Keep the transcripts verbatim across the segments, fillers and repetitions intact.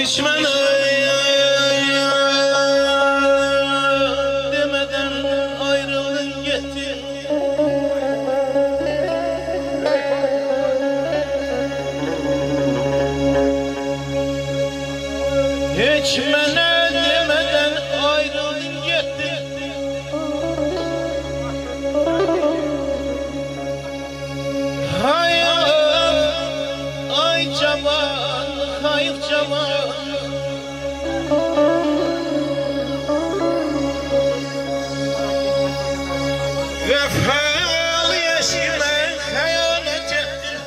düşmanım demeden ayrıldın gittin. Hiç bana demeden ayrıldın gittin. Hayal ay çaban, hayır çaban. Vefal yaşına hayalet ettin.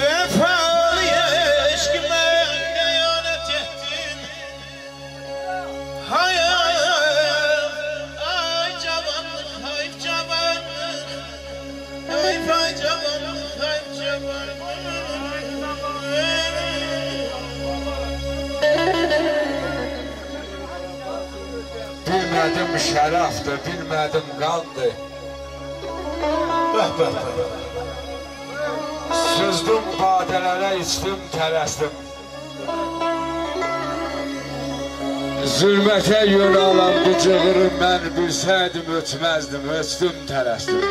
Vefal yaşına hayalet ettin. Hayal ay cavanlık, hayf cavanlık. Hayf ay cavanlık, hayf cavanlık. Bilmedim şeraftı, bilmedim kandı. Sızdım badelere, içtim, terestim. Zülmete yol alan bu cığırı mən bilsəydim ötməzdim, öçdüm, terestim.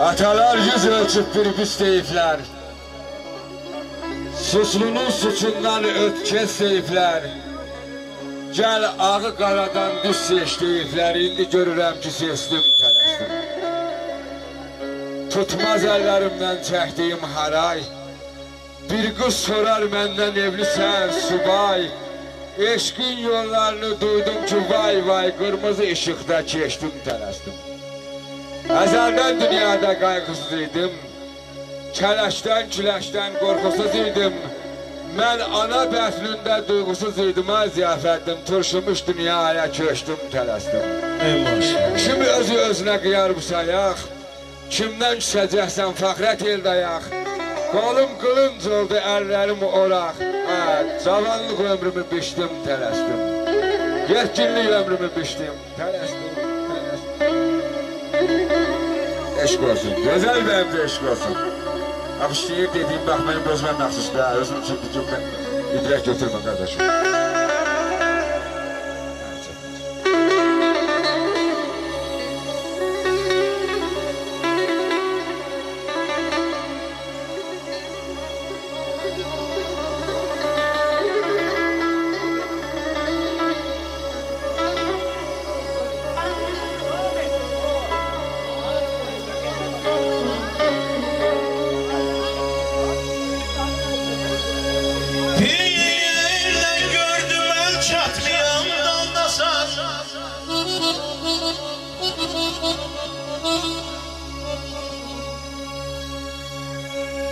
Atalar yüz ölçüb bir biz deyiblər. Suçlunun suçundan ötkəs deyiblər. Gəl ağı qaradan düz seçdiyiblər, indi görürəm ki seçdim tələsdim. Tutmaz əllərimdən çəkdiyim haray, bir qız sorar məndən evlisən subay. Eşqin yollarını duydum ki vay vay, qırmızı işıqda keçdim tələsdim. Əzəldən dünyada qayğısız idim, kələşdən küləşdən qorxusuz idim. Mən ana bəslində duyğusuz idim, ziyafətdim, turşumuş dünyaya köşdüm, tələsdim. Kim özü özünə qıyar bu sayaq, kimdən düşəcəksən fəxrət el dayaq. Qolum qılınc oldu, əllərim oraq, cavanlıq ömrümü biçdim, tələsdim. Yetkinlik ömrümü biçdim, tələsdim, tələsdim. Eşq olsun, gözəl bəyəm də eşq olsun. Akıştığım dediğim bak benim gözümün akıştı ha, özüm için bütün ben idrak götürme kardeşim.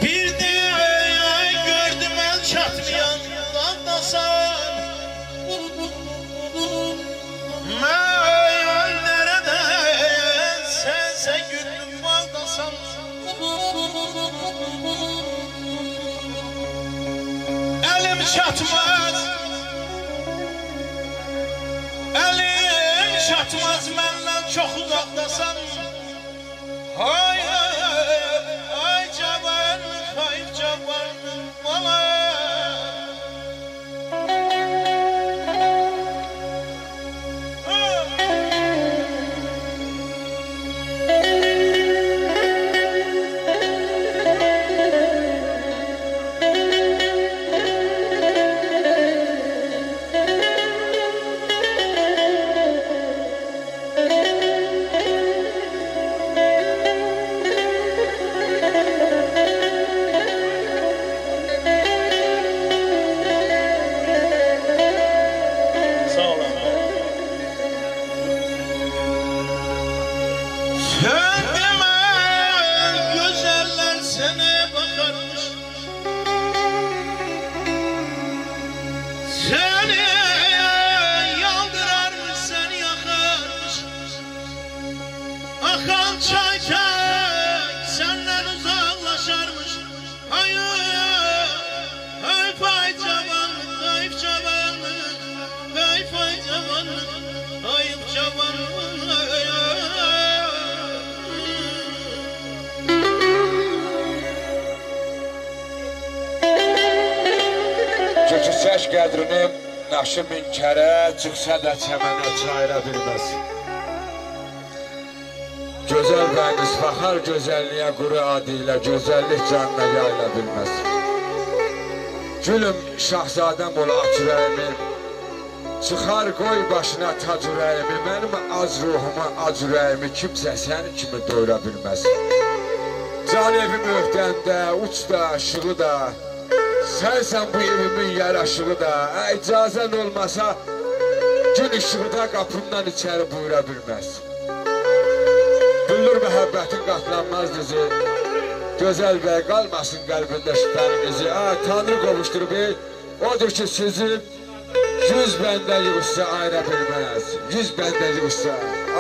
Bir düğe gördüm el çatmayan daldasan. Meğer nereden sense gündüm baldasan. Elim çatmaz, elim çatmaz benden çok uzakdasan. Hay ay cavanlık, hay cavanlık bala. Atəş qədrini naşı minkərə, çıxsa da çəmənə çayıra bilməz. Gözəl rəqis baxar gözəlliyə quru adi ilə, gözəllik canına yayla bilməz. Gülüm şahzadəm ola acürəyimi, çıxar qoy başına tacürəyimi, mənim ac ruhuma acürəyimi kimsə səni kimi doyura bilməz. Can evim öhdəmdə, uçda, şığı da, sənsən bu evimin yaraşığı da, icazən olmasa gün ışığı da qapımdan içəri buyura bilməz. Büllür məhəbbətin qatlanmaz dizi, gözəl bəy qalmasın qəlbində şübhənizi. Tanrı qovuşdurub, odur ki sizi yüz bəndə yığışsa ayıra bilməz, yüz bəndə yığışsa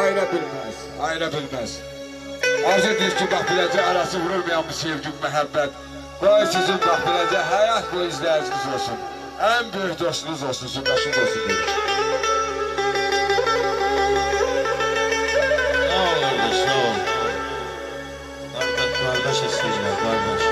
ayıra bilməz, ayıra bilməz. Arz edir ki, bax biləcək arası vurulmayan bu sevgi, məhəbbət. Qoy sizin bax biləcə həyat boyu izləyiciniz olsun, ən böyük dostunuz olsun, zümrəşiniz olsun deyir. Nə olur, nə olur? Qardaş istəyirlər, qardaş.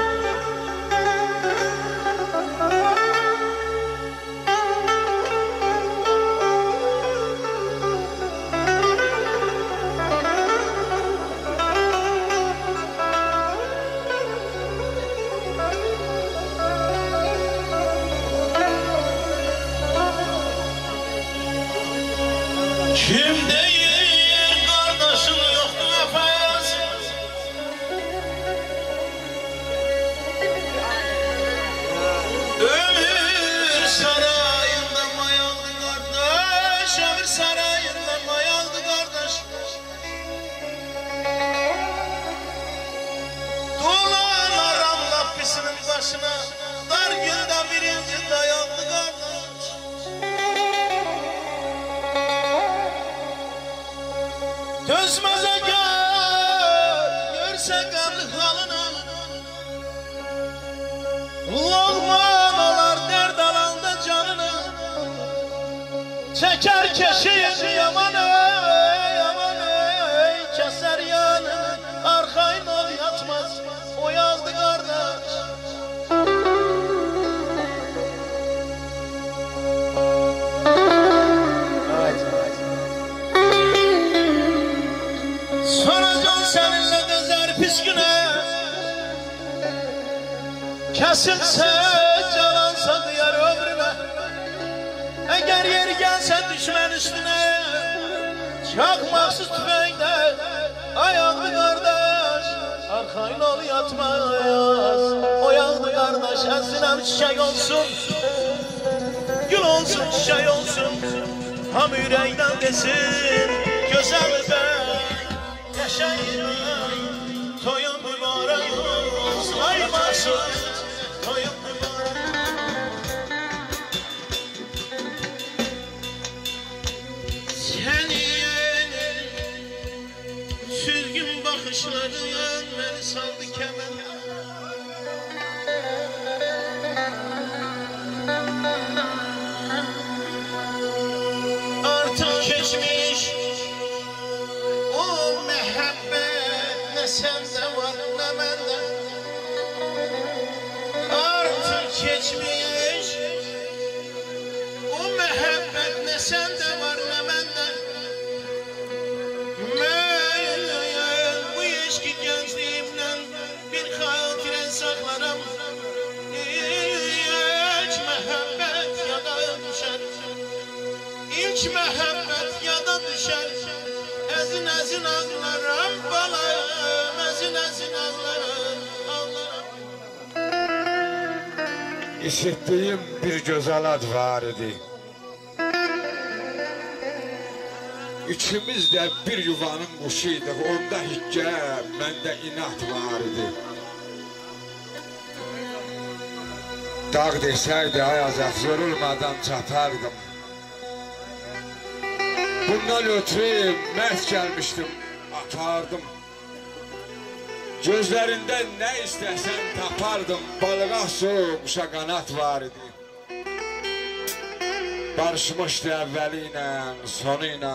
Gözməzə gör, görsə qəmli halına, loğman olar dərd alanda canına, çəkər keşiyin yaman ey, yaman ey, kəsər yanını, arxayın ol yatmaz, o yağdı qardaş. Kəsilsə, calansa duyar ömrümə, əgər yeri gəlsə düşmən üstünə, çaqmaqsız tüfəngdə, ayaqlı qardaş, arxayın ol yatmaz, o yağlı qardaş. Əzinəm çiçək olsun, gül olsun, çiçək olsun, hamı ürəkdən desin, gözəl bəy, yaşayın ay, toyun mübarək olsun, ay başın. Sürgün bakışların beni saldı kemen. Artık geçmiş o mehabbet, ne sende var ne bende. Geçmiş o mehabbet, ne sende var ne bende. Meğer bu eşki gençliğimden bir hatıra saklarım. İlk mehabbet yada düşer, ilk mehabbet yada düşer. Ezin ezin ağlarım balam, ezin ezin ağlarım. İşittiğim bir güzel ad var idi. İkimiz de bir yuvanın kuşuydu. Onda hikke, bende inat var idi. Dağ deseydi ayazat, yorulmadan çatardım. Bundan ötürü mert gelmiştim, atardım. Gözlərindən nə istəsəm tapardım, balığa soğumuşa qanat var idi. Barışmışdı əvvəli ilə, sonu ilə.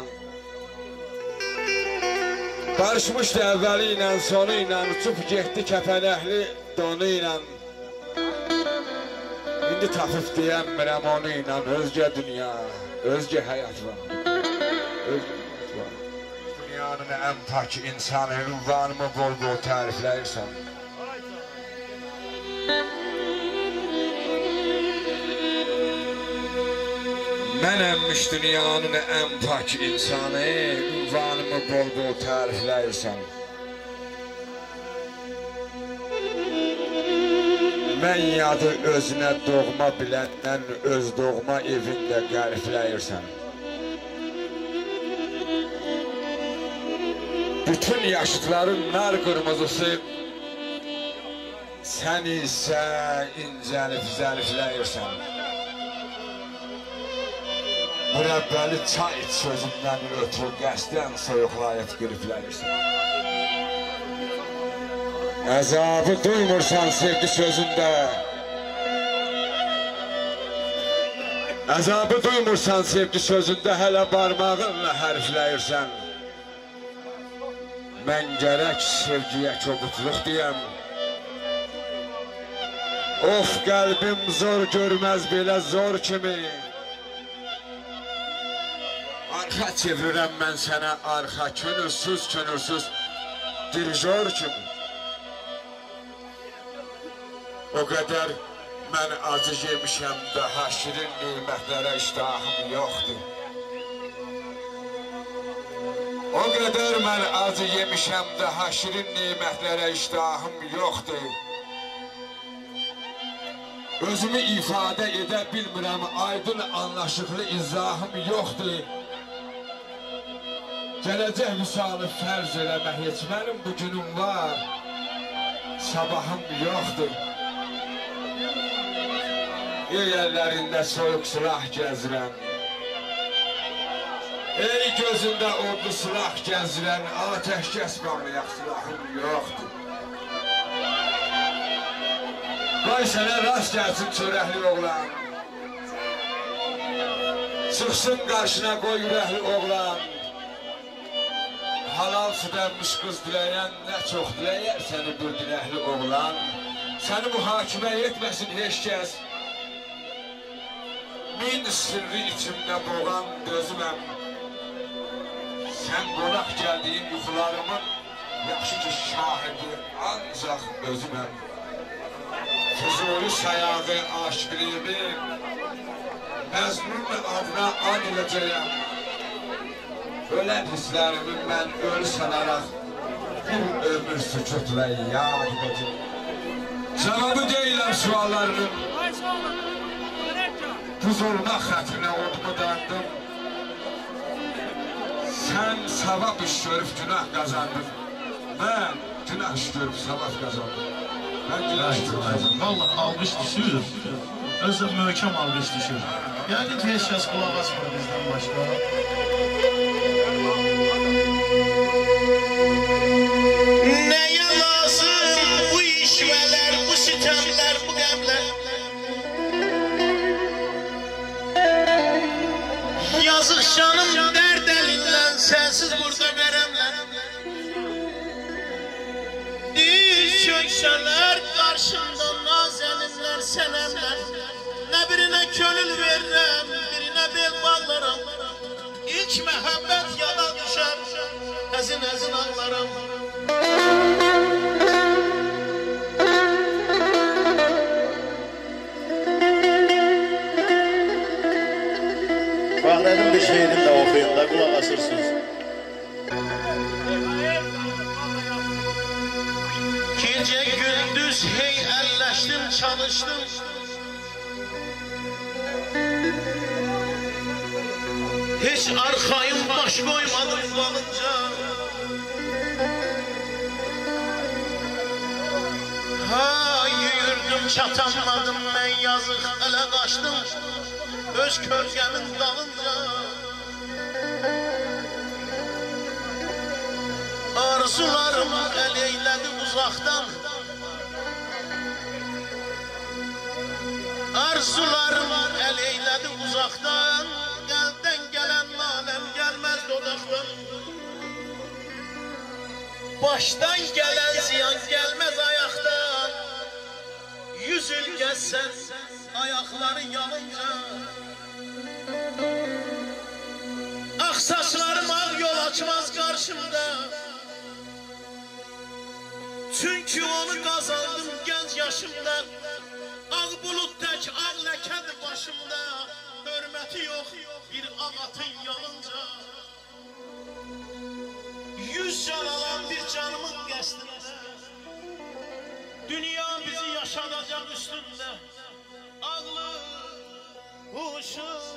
Barışmışdı əvvəli ilə, sonu ilə, uçub getdi kəpənəkli donu ilə. İndi Geçdi təxif deyən mənamanı ilə özgə dünya, özgə həyat var. Özgə həyat var. Dünyanın ən pak insanı ünvanımı bol-bol tərifləyirsən. Mənəmmiş dünyanın ən pak insanı ünvanımı bol-bol tərifləyirsən. Mən yadı özünə doğma biləndən öz doğma evində qərifləyirsən. Bütün yaşıtların nar qırmızısı, sən isə incəlif zərifləyirsən. Mürəbbəli çay iç sözündən ötürü qəsdən soyuqlayıb qərifləyirsən. Azabı duymursan sevgi sözündə, azabı duymursan sevgi sözündə hələ barmağınla hərfləyirsən. Mən gərək sevgiyə kobutluq deyəm. Of qəlbim zor görməz belə zor kimi. Arxa çevirəm mən sənə arxa könülsüz könülsüz dirijor kimi. O qədər mən acı yemişəm və həşirin nimətlərə iştahım yoxdur. O qədər mən acı yemişəm və həşirin nimətlərə iştahım yoxdur. Özümü ifadə edə bilmirəm, aydın anlaşıqlı izahım yoxdur. Gələcək misalı fərz eləmə, heç mənim bu günüm var, sabahım yoxdur. Ey ellərində soyuq silah gəzirən, ey gözündə odlu silah gəzirən, atəşkəs bağlayaq silahım yoxdur. Vay sənə rast gəlsin çörəkli oğlan, çıxsın qarşına qoy ürəkli oğlan. Halal südənmiş qız diləyən nə çox diləyər səni bir diləkli oğlan. Səni mühakimə etməsin heç kəs. Min sirri içimdə boğan gözüməm. Sən qonaq gəldiyin yuxularımın yaxşı ki şahidi ancaq özüməm. Füzuli sayağı aşqlimi məzmun adına an edəcəyəm. Ölən hisslərimi mən ölü sanaraq bir ömür sükutla yad edəcəyəm. Cevabı deyirəm suallarının. Qız olmaq xətrinə odumu dandım. Sən savab iş görüb günah qazandın. Mən günah iş görüb savab qazandım. Mən günah iş görüb. Valla alqış düşür. Özlə möhkəm alqış düşür. Yəni ki, heç kəs qulaq asmır bizdən başqa. Nə yalasın bu işvələ? Sitemler bu gemler yazık şanım dert elinden sensiz burada veremler düz çökseler karşımda nazelimler senemler ne birine könül veririm birine bel bağlarım ilk mehabbet yana düşer ezin ezin ağlarım. Fahre'nin bir şiirini de okuyun da kulak asırsınız. Gece gündüz hey elleştim çalıştım. Hiç arkayım baş koymadım kalınca. Ha yürüdüm çatamadım ben yazık ele kaçtım. Öz kölgemin dalınca arzularımı el eyledi uzaktan. Arzularımı el eyledi uzaktan. Gelden gelen lalem gelmez dudaktan. Baştan gelen ziyan gelmez ayaktan. Yüz ül gezsen ayakları yalınca, ah saçlarım ağ yol açmaz karşımda. Çünkü onu kazandım genç yaşımda. Ağ bulut tek, ağ ləkədir başımda. Hörməti yox bir ağ atın yalınca. Yüz can alan bir canımın qəsdinə. Dünya bizi yaşadacaq üstündə. Ağlı, huşu